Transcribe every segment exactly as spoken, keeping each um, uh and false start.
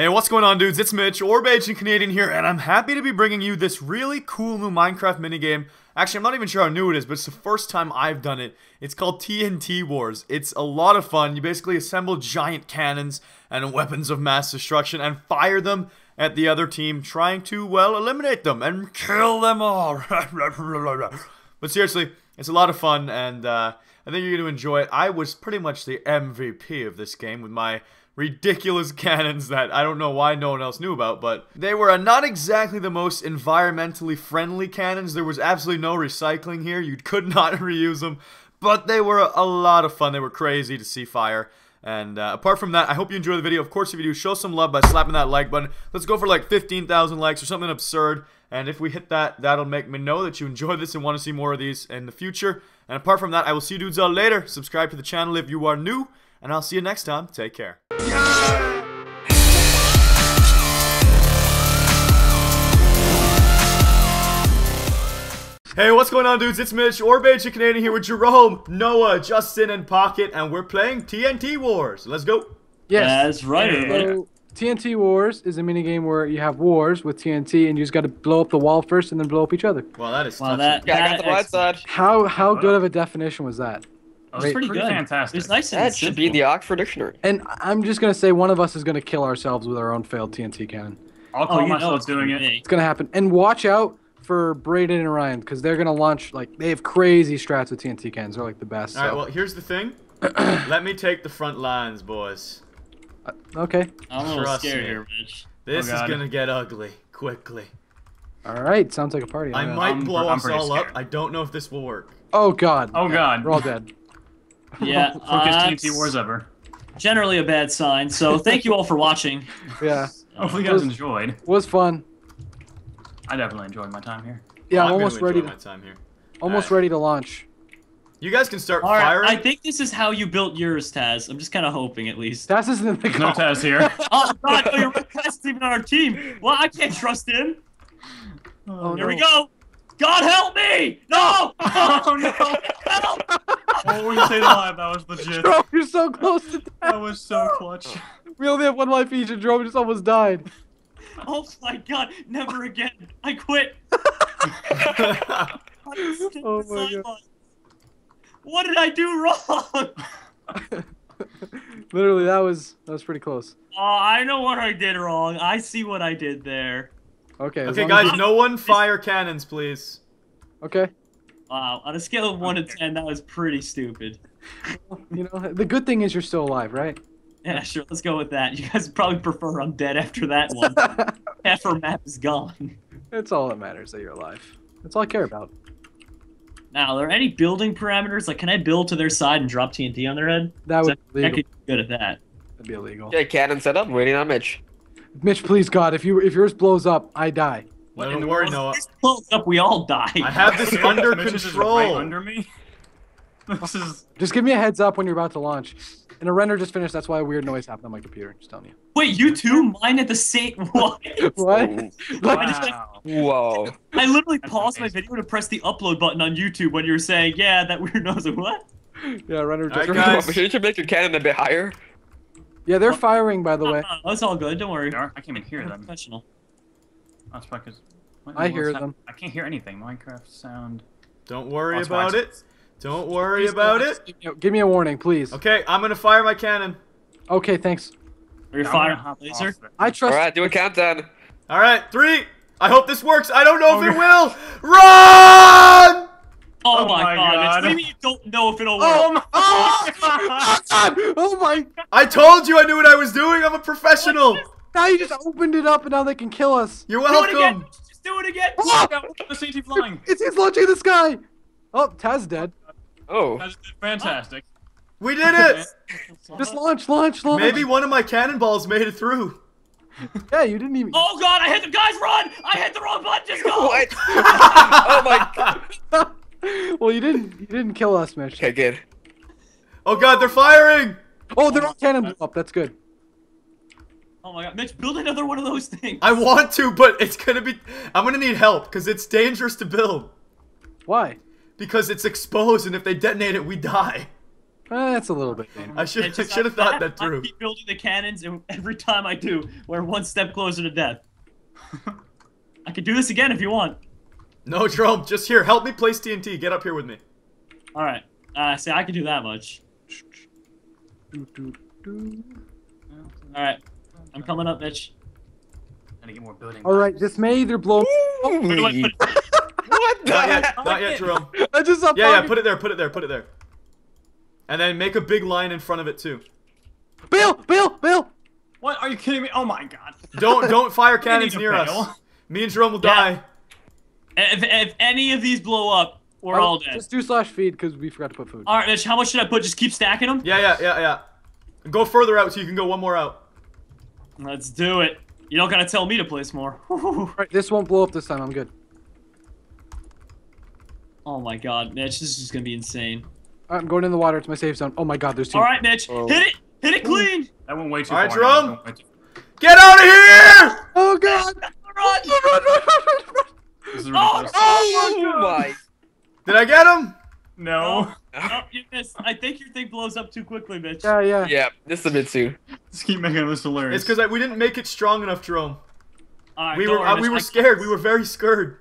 Hey, what's going on, dudes? It's Mitch, or BajanCanadian here, and I'm happy to be bringing you this really cool new Minecraft minigame. Actually, I'm not even sure how new it is, but it's the first time I've done it. It's called T N T Wars. It's a lot of fun. You basically assemble giant cannons and weapons of mass destruction and fire them at the other team, trying to, well, eliminate them and kill them all. But seriously, it's a lot of fun, and uh, I think you're going to enjoy it. I was pretty much the M V P of this game with my ridiculous cannons that I don't know why no one else knew about, but they were not exactly the most environmentally friendly cannons. There was absolutely no recycling here. You could not reuse them, but they were a lot of fun. They were crazy to see fire. And uh, apart from that, I hope you enjoy the video. Of course, if you do, show some love by slapping that like button. Let's go for like fifteen thousand likes or something absurd. And if we hit that, that'll make me know that you enjoyed this and want to see more of these in the future. And apart from that, I will see you dudes all later. Subscribe to the channel if you are new, and I'll see you next time. Take care. Yeah! Hey, what's going on, dudes? It's Mitch, or BajanCanadian, here with Jerome, Noah, Justin, and Pocket, and we're playing T N T Wars. Let's go. Yes. That's right, everybody. So, T N T Wars is a minigame where you have wars with T N T, and you just got to blow up the wall first and then blow up each other. Well, that is well, that, yeah, I got the right side. How, how good of a definition was that? That was Wait, pretty, pretty good. Fantastic. It was nice and that should be the Oxford Dictionary. And I'm just going to say one of us is going to kill ourselves with our own failed T N T cannon. I'll call oh, myself doing it. It's going to happen. And watch out for Brayden and Ryan, because they're going to launch, like, they have crazy strats with T N T cannons. They're, like, the best. All so. right, well, here's the thing. Let me take the front lines, boys. Uh, okay. I'm a little Trust scared here, bitch. This oh, is going to get ugly quickly. All right. Sounds like a party. I, I might I'm, blow I'm us all scared. up. I don't know if this will work. Oh, God. Oh, God. We're all dead. Yeah, uh, T N T Wars ever. Generally a bad sign. So thank you all for watching. Yeah, hopefully you guys enjoyed. Was fun. I definitely enjoyed my time here. Yeah, I'm almost ready. My time here. Almost ready to launch. You guys can start firing. I think this is how you built yours, Taz. I'm just kind of hoping, at least. Taz isn't in the call. No Taz here. Oh God, no, your Taz even on our team. Well, I can't trust him. Oh, here we go. God help me! No! Oh no! Help! What were you saying alive? That was legit. Jerome, you're so close to death. That was so clutch. We only have one life each, and Jerome just almost died. Oh my God! Never again! I quit. I oh my God! Line. What did I do wrong? Literally, that was that was pretty close. Oh, I know what I did wrong. I see what I did there. Okay. Okay, guys, no one fire cannons, please. Okay. Wow, on a scale of one to ten, that was pretty stupid. You know, the good thing is you're still alive, right? Yeah, sure. Let's go with that. You guys probably prefer I'm dead after that one. Half our map is gone. That's all that matters, that you're alive. That's all I care about. Now, are there any building parameters? Like, can I build to their side and drop T N T on their head? That would be illegal. I could be good at that. That'd be illegal. Yeah, cannon set up. Waiting on Mitch. Mitch, please, God, if you if yours blows up, I die. Well, don't worry, Noah. Close up, we all die. I have this under control. Right under me. This is. Just give me a heads up when you're about to launch. And a render just finished. That's why a weird noise happened on my computer. Just telling you. Wait, you two? Mine at the same. What? What? Wow. I just, like, whoa. I literally That's paused amazing. my video to press the upload button on YouTube when you were saying, "Yeah, that weird noise." Like, what? Yeah, render just. All right, guys. Shouldn't you make your cannon a bit higher? Yeah, they're oh. firing. By the oh, way. Oh, it's all good. Don't worry. They are. I can't even hear I'm them. Professional. That's because I hear them. I can't hear anything. Minecraft sound. Don't worry about it. Don't worry about it. Give me a warning, please. Okay, I'm gonna fire my cannon. Okay, thanks. Are you firing a laser? I trust. All right, do a countdown. All right, three. I hope this works. I don't know if it will. Run! Oh my God! What do you mean you don't know if it'll work? Oh my God! Oh my! I told you I knew what I was doing. I'm a professional. Now you just opened it up and now they can kill us. You're welcome. Do it again. Just do it again. Oh! Flying. It's he's launching the sky. Oh, Taz dead. Oh. Taz did fantastic. We did it. Just launch, launch, launch. Maybe one of my cannonballs made it through. Yeah, you didn't even. Oh God, I hit the guys. Run! I hit the wrong button. Just go. What? Oh my God. Well, you didn't. You didn't kill us, Mitch. Okay, good. Oh God, they're firing. Oh, they're all cannon up. That's good. Oh my God, Mitch, build another one of those things. I want to, but it's gonna be. I'm gonna need help because it's dangerous to build. Why? Because it's exposed, and if they detonate it, we die. Uh, that's a little bit dangerous. I should just, I should have thought that through. I keep building the cannons, and every time I do, we're one step closer to death. I could do this again if you want. No, Jerome, just here. Help me place T N T. Get up here with me. All right. Uh, see, I can do that much. All right. I'm coming up, Mitch. Gotta get more building. All right. This may either blow. Oh, where do I put it? What the Not yet, Not yet Jerome. I just saw yeah, yeah. Put it there. Put it there. Put it there. And then make a big line in front of it too. Bill, Bill, Bill! What? Are you kidding me? Oh my God! Don't don't fire cannons near fail. us. Me and Jerome will yeah. die. If if any of these blow up, we're oh, all dead. Just do slash feed because we forgot to put food. All right, Mitch. How much should I put? Just keep stacking them. Yeah, yeah, yeah, yeah. Go further out so you can go one more out. Let's do it. You don't gotta tell me to place more. All right, this won't blow up this time. I'm good. Oh my God, Mitch! This is gonna be insane. I'm going in the water. It's my safe zone. Oh my God, there's two. All right, Mitch. Oh. Hit it. Hit it clean. That went way too far. All right, Jerome. Too... Get out of here! Oh God. Run, run, run, run, run. This is ridiculous. Oh, oh my God. Did I get him? No. No, no you missed. I think your thing blows up too quickly, Mitch. Yeah, yeah. Yeah, this is a bit too. Just keep making this hilarious. It's because we didn't make it strong enough, Jerome. All right, we were worry, uh, we were scared. We were very scared.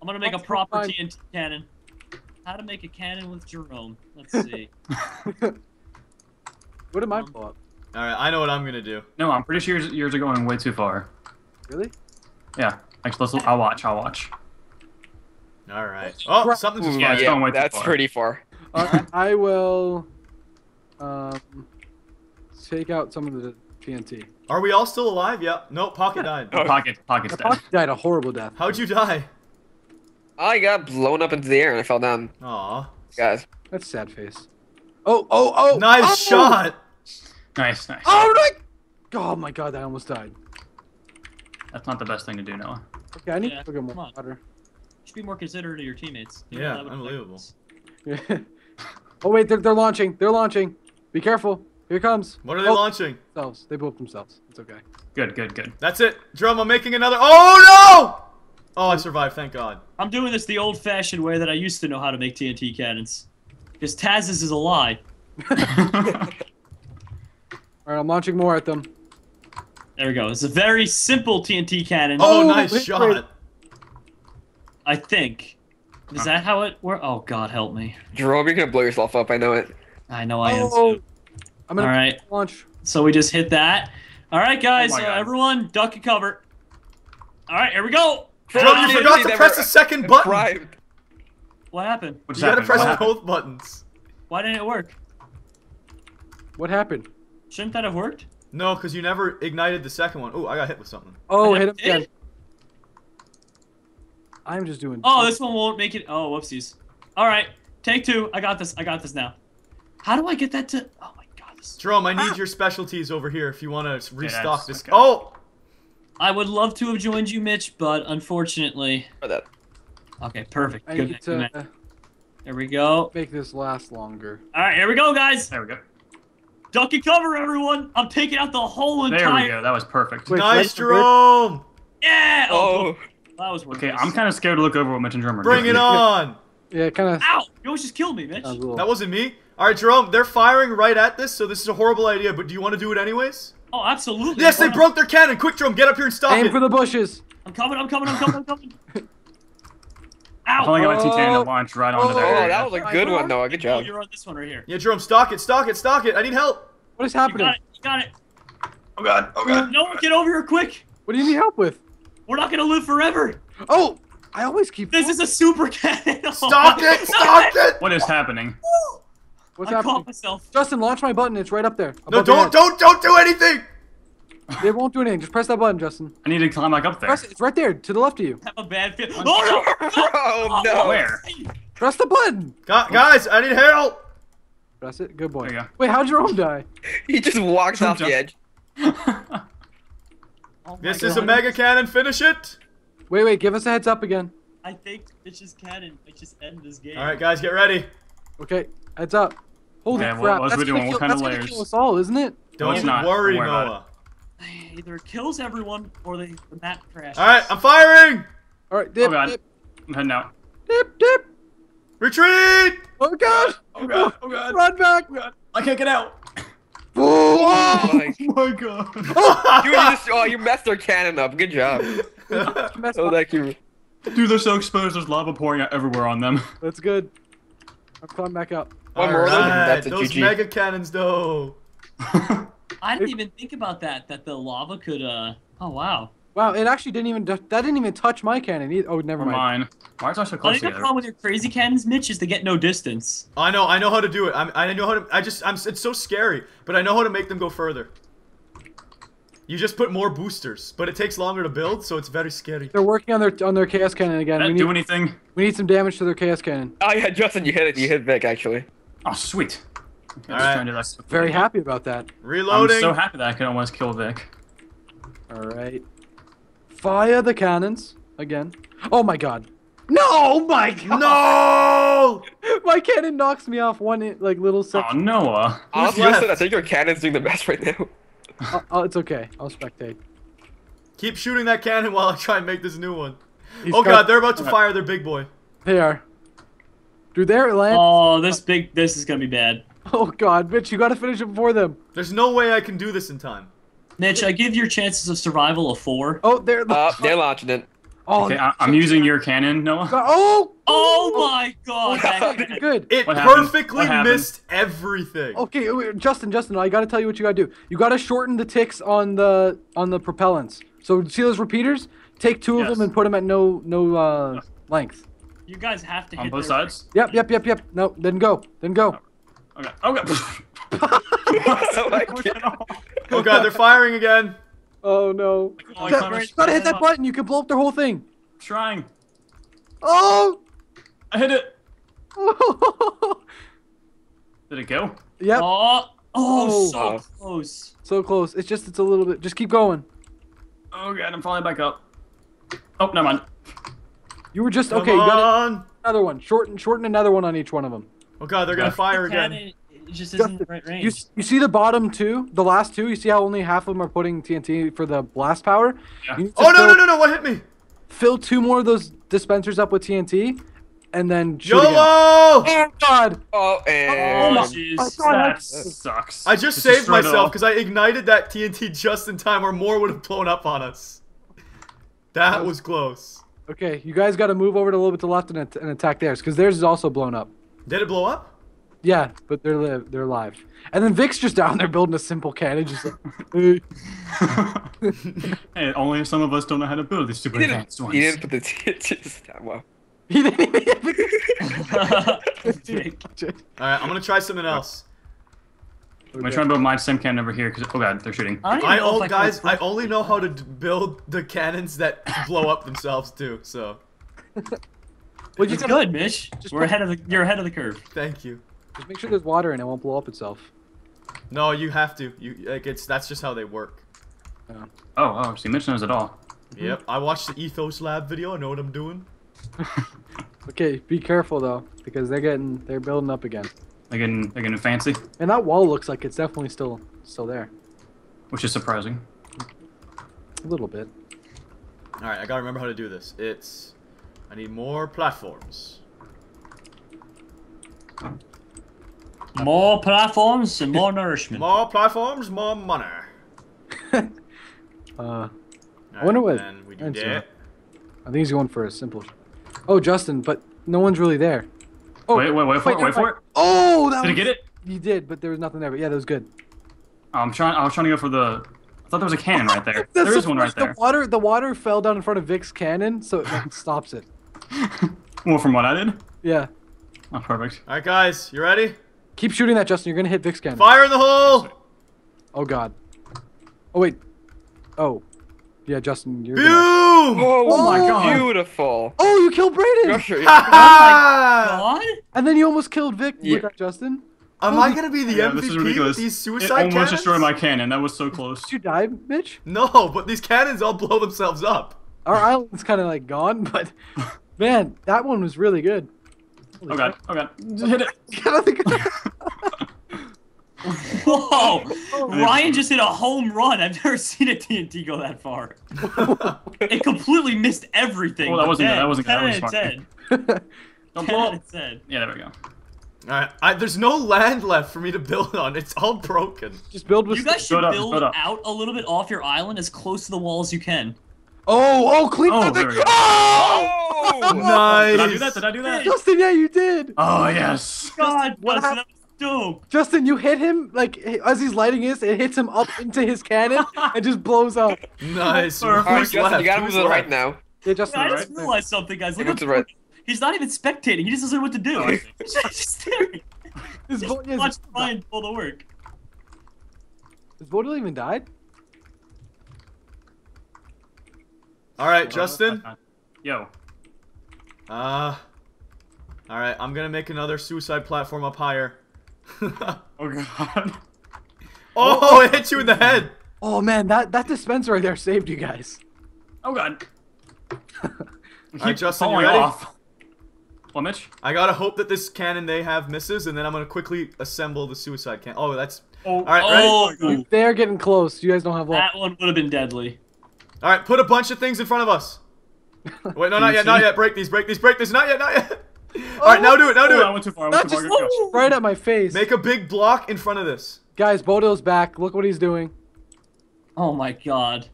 I'm going to make That's a proper T N T cannon. How to make a cannon with Jerome. Let's see. What am I blow up? Alright, I know what I'm gonna do. No, I'm pretty sure yours, yours are going way too far. Really? Yeah. Actually, let's, I'll watch, I'll watch. Alright. Oh, something's just yeah, yeah, going way that's too far. pretty far. Uh, I will um, take out some of the T N T. Are we all still alive? Yeah. No, Pocket yeah. died. Oh, Pocket, Pocket's dead. Pocket died a horrible death. How'd you die? I got blown up into the air and I fell down. Aww. Guys. That's sad face. Oh, oh, oh! Nice oh. shot! Nice, nice. Oh, my... oh my God, I almost died. That's not the best thing to do, Noah. Okay, I need yeah. to get more water. You should be more considerate of your teammates. You yeah, unbelievable. Oh, wait, they're, they're launching. They're launching. Be careful. Here it comes. What are they oh. launching? Themselves. They booped themselves. It's okay. Good, good, good. That's it. Drum, I'm making another. Oh, no! Oh, I survived, thank God. I'm doing this the old-fashioned way that I used to know how to make T N T cannons. Because Taz's is a lie. Alright, I'm launching more at them. There we go. It's a very simple T N T cannon. Oh, oh nice shot. It. I think. Is huh. that how it works? Oh, God, help me. Jerome, you're going to blow yourself up. I know it. I know I oh, am, too. I'm gonna All right. launch. So we just hit that. All right, guys. Oh uh, everyone, duck and cover. All right, here we go. Jerome, you forgot to press the second button. Bribed. What happened? What's you happened? gotta press both buttons. Why didn't it work? What happened? Shouldn't that have worked? No, because you never ignited the second one. Oh, I got hit with something. Oh, I hit him again. I'm just doing. Oh, this one won't make it. Oh, whoopsies. All right, take two. I got this. I got this now. How do I get that to? Oh my God. This... Jerome, I need ah. your specialties over here if you want to restock yeah, this. Okay. Oh. I would love to have joined you, Mitch, but unfortunately. For that. Okay, perfect. I Good need to, uh, there we go. Make this last longer. All right, here we go, guys. There we go. Duck and cover, everyone. I'm taking out the whole there entire. There we go. That was perfect. Wait, nice, Jerome. Yeah. Oh. That was worth Okay, nice. I'm kind of scared to look over what Mitch and Jerome are doing. Bring it on. Yeah, kind of. Ow! You almost just killed me, Mitch. That, that wasn't me. All right, Jerome. They're firing right at this, so this is a horrible idea. But do you want to do it anyways? Oh, absolutely. Yes, they Why broke not? their cannon. Quick, Jerome, get up here and stop Aim it. Aim for the bushes. I'm coming, I'm coming, I'm coming, I'm coming. Ow. I only got my T ten to launch right onto oh, there. Oh, that was a good one, though. Good job. Oh, you're on this one right here. Yeah, Jerome, stock it, stock it, stock it. I need help. What is happening? You got it. You got it. Oh, God. Oh, God. No one, get over here quick. What do you need help with? We're not going to live forever. Oh, I always keep... This is a super cannon. Stock it, stock it. What is happening? What's I happening? Caught myself. Justin, launch my button. It's right up there. No, don't, don't, don't do anything. They won't do anything. Just press that button, Justin. I need to climb back up there. Press it. It's right there, to the left of you. I have a bad feeling. Oh, no. Oh, no. Where? Press the button. God, guys, I need help. Press it. Good boy. There you go. Wait, how'd Jerome die? He just walks off the edge. oh this God. is a mega cannon. Finish it. Wait, wait. Give us a heads up again. I think it's just cannon. It just end this game. All right, guys, get ready. Okay, heads up. Holy yeah, crap, what that's going to kill, kind of that's kill us all, isn't it? Don't even worry, worry Noah. It. Either it kills everyone, or they, the map crashes. Alright, I'm firing! Alright, dip, oh God. dip. I'm heading out. Dip, dip! Retreat! Oh God! Oh God, oh God. Run back! Oh God. I can't get out. Oh my, oh my god. Dude, you just, oh, you messed their cannon up. Good job. Oh, thank you. Dude, they're so exposed. There's lava pouring out everywhere on them. That's good. I'll climb back up. One more. Right. That's a Those G G. Mega cannons, though. I didn't even think about that. That the lava could. Uh. Oh wow. Wow. It actually didn't even. That didn't even touch my cannon either. Oh, never or mind. Mine. Mine's not so close. I think the problem with your crazy cannons, Mitch, is they get no distance. I know. I know how to do it. I'm, I know how to. I just. I'm. It's so scary, but I know how to make them go further. You just put more boosters, but it takes longer to build, so it's very scary. They're working on their on their chaos cannon again. Didn't do anything. We need some damage to their chaos cannon. Oh yeah, Justin, you hit it. You hit Vic actually. Oh sweet. Okay, all right. Just to very happy about that. Reloading. I'm so happy that I could almost kill Vic. All right. Fire the cannons again. Oh my god. No, my god. No. My cannon knocks me off one like little section. Oh Noah. Honestly, I think your cannon's doing the best right now. I'll, I'll, it's okay. I'll spectate. Keep shooting that cannon while I try and make this new one. He's oh god, they're about to fire their big boy. They are. Dude, there it lands. Oh, this big. This is gonna be bad. Oh god, Mitch, you gotta finish it before them. There's no way I can do this in time. Mitch, I give your chances of survival a four. Oh, they're. The uh, they're launching it. Oh, okay, I, I'm using your cannon, Noah. Oh! Oh my god! That good. It what perfectly what missed everything. Okay, Justin, Justin, I gotta tell you what you gotta do. You gotta shorten the ticks on the on the propellants. So see those repeaters? Take two yes. of them and put them at no no uh, length. You guys have to on hit both sides. Yep, yep, yep, yep. No, then go, then go. Okay. Okay. Oh god, they're firing again. Oh no! Like, that, you gotta hit that up. button. You can blow up their whole thing. Trying. Oh! I hit it. Did it go? Yep. Oh! Oh, so oh. close. So close. It's just it's a little bit. Just keep going. Oh god, I'm falling back up. Oh, never mind. You were just Come okay. You got another one. Shorten, shorten another one on each one of them. Oh god, they're gonna fire again. It just isn't the right range. You, you see the bottom two, the last two. You see how only half of them are putting T N T for the blast power. Yeah. Oh no no no no! What hit me? Fill two more of those dispensers up with T N T, and then YOLO! Oh god! Oh and oh, geez, oh, god. That sucks. I just, just saved myself because I ignited that T N T just in time, or more would have blown up on us. That oh. was close. Okay, you guys got to move over to a little bit to the left and, at and attack theirs because theirs is also blown up. Did it blow up? Yeah, but they're live. They're alive. And then Vic's just down there building a simple cannon. Just like, hey, only some of us don't know how to build these super advanced ones. He didn't put the tits down well. He didn't even. All right, I'm gonna try something else. Okay. I'm gonna try and build my sim cannon over here because oh god, they're shooting. I, I old guys, I only know how to build the cannons that blow up themselves too. So. Well, it's good, Mitch. Just We're ahead of the. You're ahead of the curve. Thank you. Just make sure there's water and it won't blow up itself. No, you have to. You like it's that's just how they work. Yeah. Oh, oh, so you mentioned those at all. Yep, I watched the Ethos Lab video. I know what I'm doing. Okay, be careful though, because they're getting they're building up again. They're getting they're getting fancy. And that wall looks like it's definitely still still there, which is surprising. A little bit. All right, I gotta remember how to do this. It's I need more platforms. More platforms and more nourishment. More platforms, more money. uh, right, I wonder what. Then we do I that. think he's going for a simple. Oh, Justin, but no one's really there. Oh, wait, wait, wait for wait, it, wait for it. Oh, that did was... you get it? You did, but there was nothing there. But yeah, that was good. I'm trying. I was trying to go for the. I thought there was a cannon right there. There is one right the there. The water, the water fell down in front of Vic's cannon, so it like, stops it. Well, from what I did. Yeah. Oh, perfect. All right, guys, you ready? Keep shooting that, Justin. You're gonna hit Vic's cannon. Fire in the hole! Oh god. Oh wait. Oh. Yeah, Justin, you're. Boom! Gonna... Oh, oh my god. Beautiful. Oh, you killed Brayden. Sure, yeah. Oh my god. And then you almost killed Vic, yeah. with that, Justin. Am oh, I gonna be the yeah, M V P with these suicide cannons? It almost cannons? destroyed my cannon. That was so close. Did you die, Mitch? No, but these cannons all blow themselves up. Our island's kind of like gone, but man, that one was really good. Holy oh god! Oh god! Hit it! Whoa! Ryan just hit a home run. I've never seen a T N T go that far. It completely missed everything. Well, that wasn't. That wasn't. That was smart. Don't blow up. Yeah, there we go. Alright, I, there's no land left for me to build on. It's all broken. Just build with. You guys should up, build out a little bit off your island, as close to the wall as you can. Oh! Oh! Clean oh, the thing! Oh! Oh! Nice. Did I do that? Did I do that? Justin, yeah, you did. Oh yes. God, Justin, what happened? Dope. Justin, you hit him like as he's lighting his, it hits him up into his cannon and just blows up. Nice. All right, Justin, left? You gotta move to the right now. Yeah, Justin, yeah, I just right realized there. something, guys. Look at the right. He's not even spectating. He just doesn't know what to do. He's just staring. His just watch Ryan pull the work. Has Bodil even died? All right, oh, Justin. Yo. Uh. All right, I'm gonna make another suicide platform up higher. Oh god. Oh, it hit you in the head. Oh man, that that dispenser right there saved you guys. Oh god. All right, Justin, you ready? Off. Well, Mitch? I gotta hope that this cannon they have misses, and then I'm gonna quickly assemble the suicide cannon. Oh, that's. Oh. All right, oh, ready? God. They're getting close. You guys don't have luck. That one would have been deadly. All right, put a bunch of things in front of us. Wait, no, not yet, not yet. Break these, break these, break these. Not yet, not yet. All right, now do it, now do oh, it. I went too far. I went too far. Just right at my face. Make a big block in front of this. Guys, Bodil's back. Look what he's doing. Oh my god.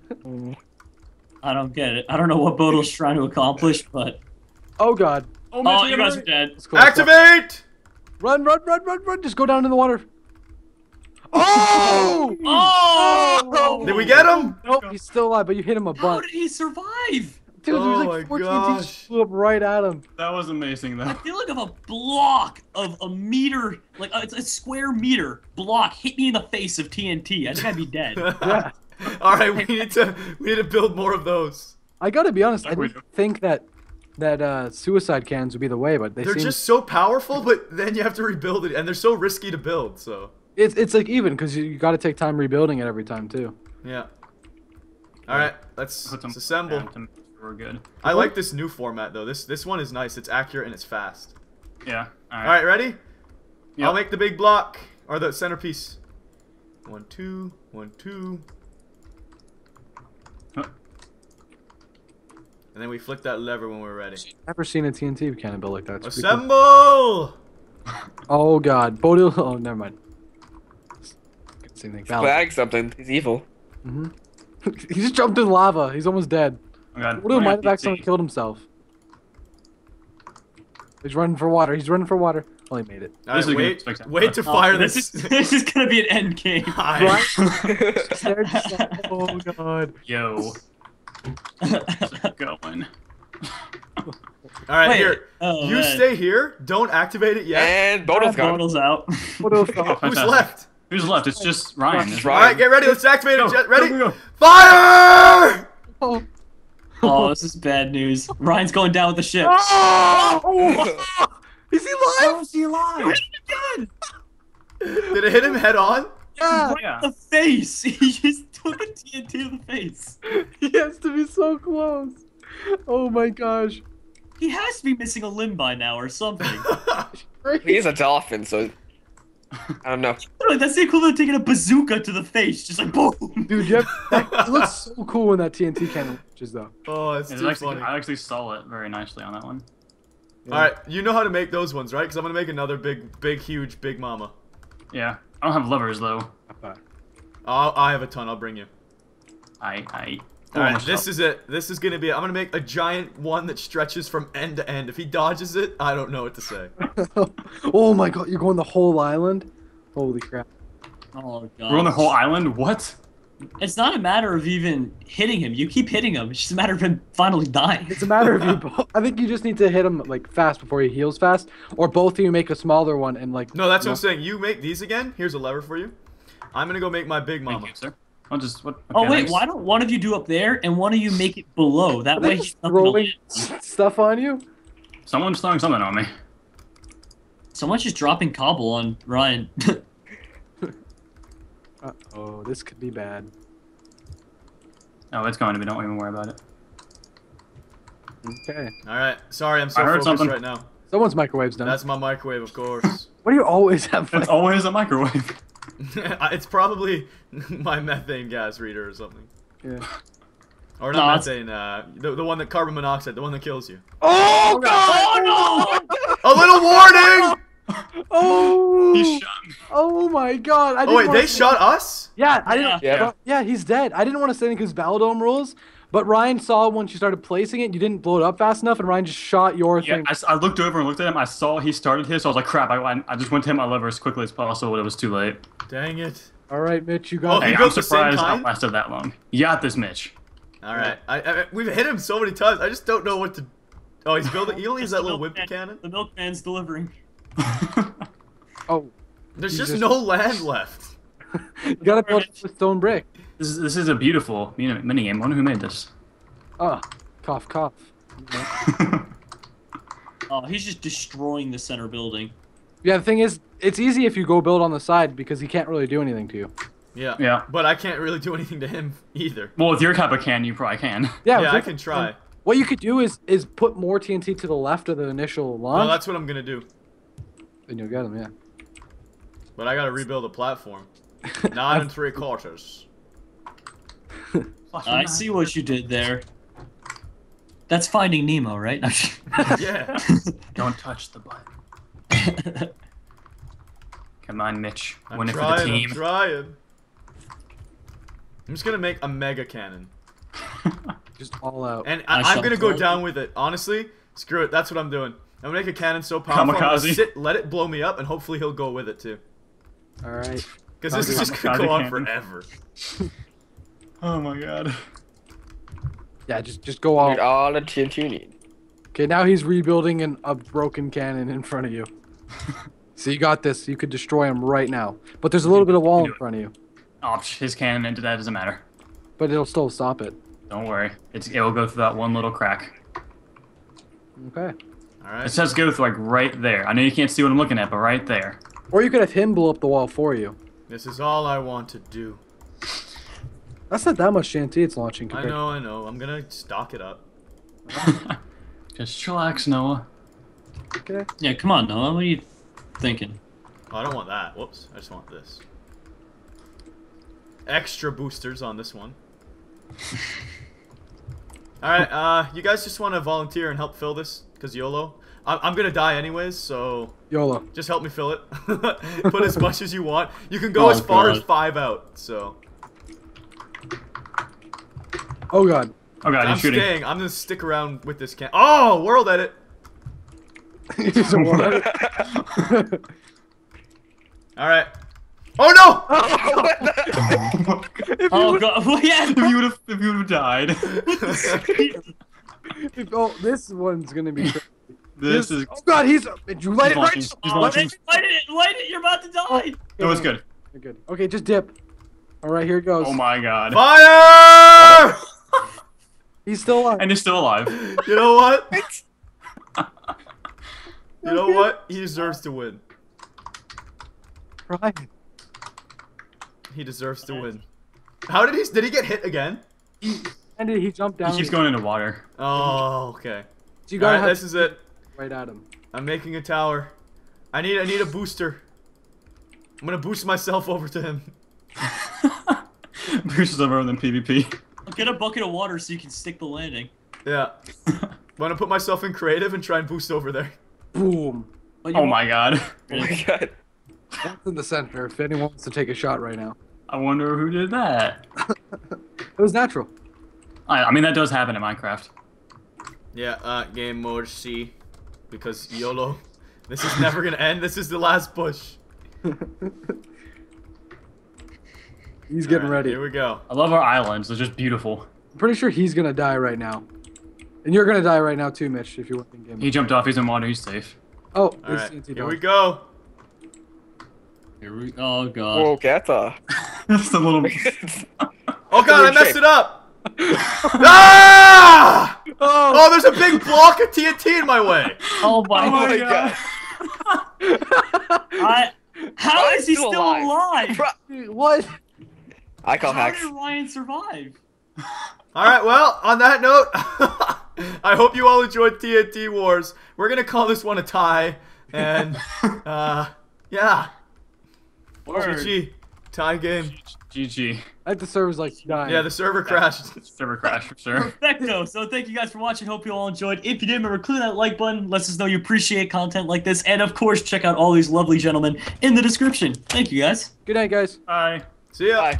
I don't get it. I don't know what Bodil's trying to accomplish, but. Oh god. Oh, oh you guys are dead. Cool. Activate! Stuff. Run, run, run, run, run. Just go down in the water. Oh! Oh! Oh! Did we get him? Nope, he's still alive, but you hit him a bunch. How did he survive? Dude, oh there's like fourteen teams flew up right at him. That was amazing, though. I feel like of a block of a meter, like a, it's a square meter block hit me in the face of T N T. I think I'd be dead. Yeah. All right, we need to we need to build more of those. I gotta be honest, I didn't think that that uh, suicide cans would be the way, but they they're seem... just so powerful. But then you have to rebuild it, and they're so risky to build. So it's it's like even because you, you got to take time rebuilding it every time too. Yeah. All right, let's, let's assemble. Phantom. We're good. I like this new format though. This this one is nice. It's accurate and it's fast. Yeah. All right. All right, ready? Yep. I'll make the big block or the centerpiece. One, two, one, two. Huh. And then we flick that lever when we're ready. I've never seen a T N T cannon build like that. It's assemble! Cool. Oh god, Bodil. Oh, never mind. Same thing. Flag something. He's evil. Mm-hmm. He just jumped in lava. He's almost dead. What do might have accidentally killed himself? He's running for water. He's running for water. Well, he made it. All right, wait, wait to fire oh, this. This is, this is gonna be an end game. Right? Oh god. Yo. Going. All right, wait. Here. Oh, you man. Stay here. Don't activate it yet. And Bodil's gone. Bodil's out. Bodil's out. Who's left? Who's left? It's just Ryan. It's Ryan. All right, get ready. Let's activate go. it. Ready? Go, go, go. Fire! Oh. Oh, this is bad news. Ryan's going down with the ship. Oh! Is he alive? How is he alive? Did it hit him head on? Yeah. Right yeah. In the face. He just took a T N T in the face. He has to be so close. Oh my gosh. He has to be missing a limb by now or something. He is a dolphin, so I don't know. Literally, that's the equivalent of taking a bazooka to the face, just like boom. Dude, you have, that, it looks so cool when that T N T cannon launches, though. Oh, it's too actually, funny. I actually saw it very nicely on that one. Yeah. All right, you know how to make those ones, right? Because I'm gonna make another big, big, huge, big mama. Yeah, I don't have levers though. Okay. I'll, I have a ton. I'll bring you. I, I. All right, this help. is it. This is gonna be it. I'm gonna make a giant one that stretches from end to end. If he dodges it, I don't know what to say. Oh my god, you're going the whole island? Holy crap. Oh god. We're on the whole island? What? It's not a matter of even hitting him. You keep hitting him. It's just a matter of him finally dying. It's a matter of you both. I think you just need to hit him like fast before he heals fast, or both of you make a smaller one and like. No, that's what I'm saying. You make these again. Here's a lever for you. I'm gonna go make my big mama. Thank you, sir. I'll just, what, okay, oh wait, why don't one of you do up there and one of you make it below? That way he's rolling stuff on you. Someone's throwing something on me. Someone's just dropping cobble on Ryan. uh oh, this could be bad. Oh, it's going to be. Don't even worry about it. Okay. All right. Sorry, I'm so I heard focused something. right now. Someone's microwave's done. That's my microwave, of course. What do you always have? It's always a microwave. It's probably my methane gas reader or something. Yeah. Or not no, methane, uh, the, the one that carbon monoxide, the one that kills you. Oh, oh god! god. Oh, no. A little warning! Oh! He shot me. Oh my God! I didn't oh wait, they shot anything. us? Yeah, I didn't. Yeah. Yeah. yeah, he's dead. I didn't want to say anything because Baladome rules, but Ryan saw when she started placing it, you didn't blow it up fast enough, and Ryan just shot your yeah, thing. I, I looked over and looked at him. I saw he started his, so I was like, "Crap!" I I just went to him. I love her as quickly as possible, but it was too late. Dang it! All right, Mitch, you got. Oh, hey, you I'm surprised I lasted that long. You got this, Mitch. All right, I, I, we've hit him so many times. I just don't know what to. Oh, he's building. He only has that little wimpy cannon. The milkman's delivering. Oh, there's just, just no land left. You gotta build it with stone brick. This is, this is a beautiful mini game. I wonder who made this. Ah, oh, cough, cough. Oh, he's just destroying the center building. Yeah, the thing is, it's easy if you go build on the side because he can't really do anything to you. Yeah. Yeah. But I can't really do anything to him either. Well, with your type of can, you probably can. Yeah, yeah I can try. Can, what you could do is is put more T N T to the left of the initial launch. Well, that's what I'm gonna do. And you'll get them, yeah. But I gotta rebuild a platform. Nine and three quarters. I see what you did there. That's Finding Nemo, right? Yeah. Don't touch the button. Come on, Mitch. I'm Win trying, it for the team. I'm trying. I'm just gonna make a mega cannon. Just all out. And I, I I'm gonna go it. down with it. Honestly, screw it. That's what I'm doing. I'm gonna make a cannon so powerful, I'm gonna sit, let it blow me up, and hopefully he'll go with it too. All right. Because this is just gonna go on forever. Oh my God. Yeah, just just go all. Get all the T N T you need. Okay, now he's rebuilding an, a broken cannon in front of you. So you got this. You could destroy him right now. But there's a little bit of wall in front of you. Oh, his cannon into that doesn't matter. But it'll still stop it. Don't worry. It's it'll go through that one little crack. Okay. All right. It says go through like right there. I know you can't see what I'm looking at, but right there. Or you could have him blow up the wall for you. This is all I want to do. That's not that much T N T it's launching. I know, I know. I'm gonna stock it up. Just chillax, Noah. Okay. Yeah, come on, Noah. What are you thinking? Oh, I don't want that. Whoops. I just want this. Extra boosters on this one. All right. Uh, you guys just want to volunteer and help fill this because YOLO. I I'm gonna die anyways, so YOLO. Just help me fill it. Put as much as you want. You can go oh, as far God. as five out. So. Oh God. Oh God. I'm he's shooting. staying. I'm gonna stick around with this can. Oh, world edit. All right. Oh no! Oh, if oh would... God! Well, yeah, if you would have, if you would have died. If, oh, this one's gonna be. Crazy. This, this is. Oh God! He's. Did you light it right? Light it! Light it! Light it! You're about to die. Oh, okay, it was good. You're good. Okay, just dip. All right, here it goes. Oh my God! Fire! He's still alive. And he's still alive. You know what? You know what? He deserves to win. Ryan. He deserves to win. How did he? Did he get hit again? And he jumped down. He keeps going into water. Oh, okay. So you gotta All right, this is it. Right at him. I'm making a tower. I need. I need a booster. I'm gonna boost myself over to him. Boost over than PvP. Get a bucket of water so you can stick the landing. Yeah. I'm gonna put myself in creative and try and boost over there. Boom. Oh my God. Oh my God. That's in the center if anyone wants to take a shot right now. I wonder who did that. It was natural. I, I mean, that does happen in Minecraft. Yeah, uh, game mode C. Because YOLO. This is never going to end. This is the last push. He's getting right, ready. Here we go. I love our islands. They're just beautiful. I'm pretty sure he's going to die right now. And you're going to die right now too, Mitch, if you want to game mode. He jumped off. He's in water. He's safe. Oh, all right. Here down. we go. Here we oh God. Whoa, get the. That's a little. Oh God, I messed shape. it up. Ah! Oh. oh, there's a big block of T N T in my way. Oh my, oh my God. God. I, how Ryan's is he still alive? alive? Dude, what? I call how hacks. How did Ryan survive? All right, well, on that note, I hope you all enjoyed T N T Wars. We're gonna call this one a tie, and uh, yeah. G G. Tie game. G G. I think the server's like dying. Yeah, the server crashed. Yeah. Server crashed for sure. Perfecto. So thank you guys for watching. Hope you all enjoyed. If you did, remember, click that like button. Let us know you appreciate content like this. And of course, check out all these lovely gentlemen in the description. Thank you guys. Good night, guys. Bye. See ya. Bye.